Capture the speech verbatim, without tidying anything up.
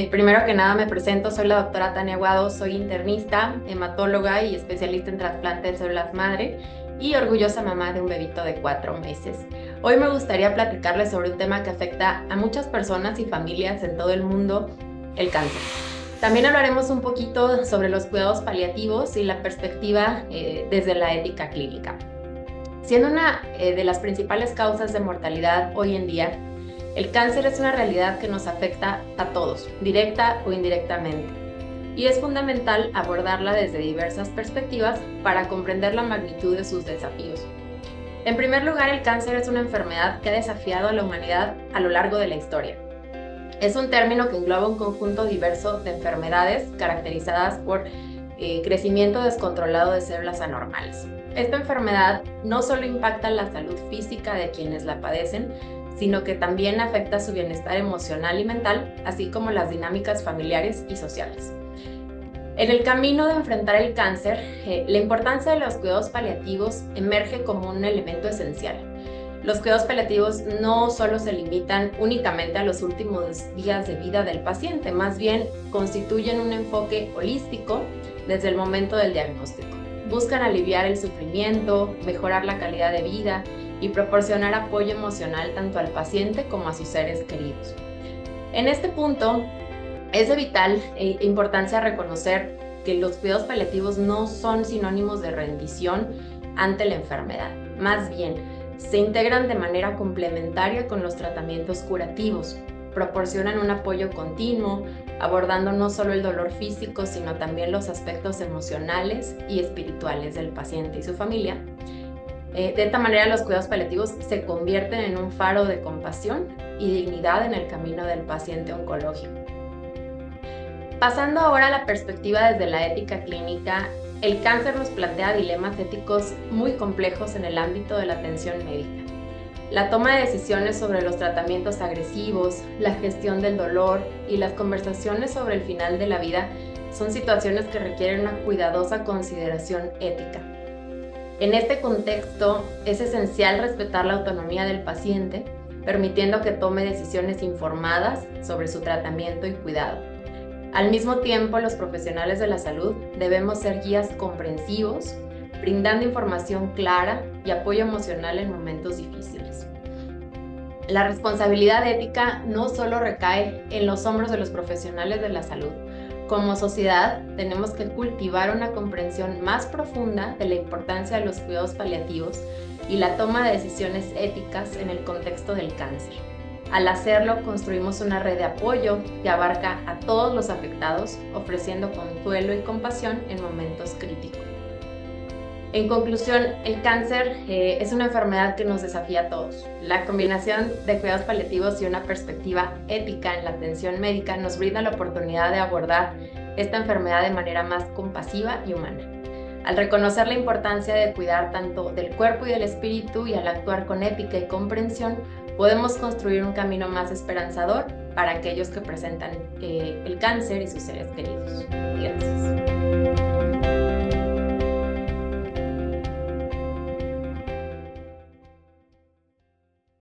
Eh, primero que nada me presento, soy la doctora Tania Aguado, soy internista, hematóloga y especialista en trasplante de células madre y orgullosa mamá de un bebito de cuatro meses. Hoy me gustaría platicarles sobre un tema que afecta a muchas personas y familias en todo el mundo, el cáncer. También hablaremos un poquito sobre los cuidados paliativos y la perspectiva eh, desde la ética clínica. Siendo una eh, de las principales causas de mortalidad hoy en día, el cáncer es una realidad que nos afecta a todos, directa o indirectamente, y es fundamental abordarla desde diversas perspectivas para comprender la magnitud de sus desafíos. En primer lugar, el cáncer es una enfermedad que ha desafiado a la humanidad a lo largo de la historia. Es un término que engloba un conjunto diverso de enfermedades caracterizadas por eh, crecimiento descontrolado de células anormales. Esta enfermedad no solo impacta la salud física de quienes la padecen, sino que también afecta su bienestar emocional y mental, así como las dinámicas familiares y sociales. En el camino de enfrentar el cáncer, eh, la importancia de los cuidados paliativos emerge como un elemento esencial. Los cuidados paliativos no solo se limitan únicamente a los últimos días de vida del paciente, más bien constituyen un enfoque holístico desde el momento del diagnóstico. Buscan aliviar el sufrimiento, mejorar la calidad de vida, y proporcionar apoyo emocional tanto al paciente como a sus seres queridos. En este punto, es de vital importancia reconocer que los cuidados paliativos no son sinónimos de rendición ante la enfermedad. Más bien, se integran de manera complementaria con los tratamientos curativos, proporcionan un apoyo continuo, abordando no solo el dolor físico, sino también los aspectos emocionales y espirituales del paciente y su familia. Eh, de esta manera, los cuidados paliativos se convierten en un faro de compasión y dignidad en el camino del paciente oncológico. Pasando ahora a la perspectiva desde la ética clínica, el cáncer nos plantea dilemas éticos muy complejos en el ámbito de la atención médica. La toma de decisiones sobre los tratamientos agresivos, la gestión del dolor y las conversaciones sobre el final de la vida son situaciones que requieren una cuidadosa consideración ética. En este contexto, es esencial respetar la autonomía del paciente, permitiendo que tome decisiones informadas sobre su tratamiento y cuidado. Al mismo tiempo, los profesionales de la salud debemos ser guías comprensivos, brindando información clara y apoyo emocional en momentos difíciles. La responsabilidad ética no solo recae en los hombros de los profesionales de la salud. Como sociedad, tenemos que cultivar una comprensión más profunda de la importancia de los cuidados paliativos y la toma de decisiones éticas en el contexto del cáncer. Al hacerlo, construimos una red de apoyo que abarca a todos los afectados, ofreciendo consuelo y compasión en momentos críticos. En conclusión, el cáncer eh, es una enfermedad que nos desafía a todos. La combinación de cuidados paliativos y una perspectiva ética en la atención médica nos brinda la oportunidad de abordar esta enfermedad de manera más compasiva y humana. Al reconocer la importancia de cuidar tanto del cuerpo y del espíritu y al actuar con ética y comprensión, podemos construir un camino más esperanzador para aquellos que presentan eh, el cáncer y sus seres queridos. Gracias.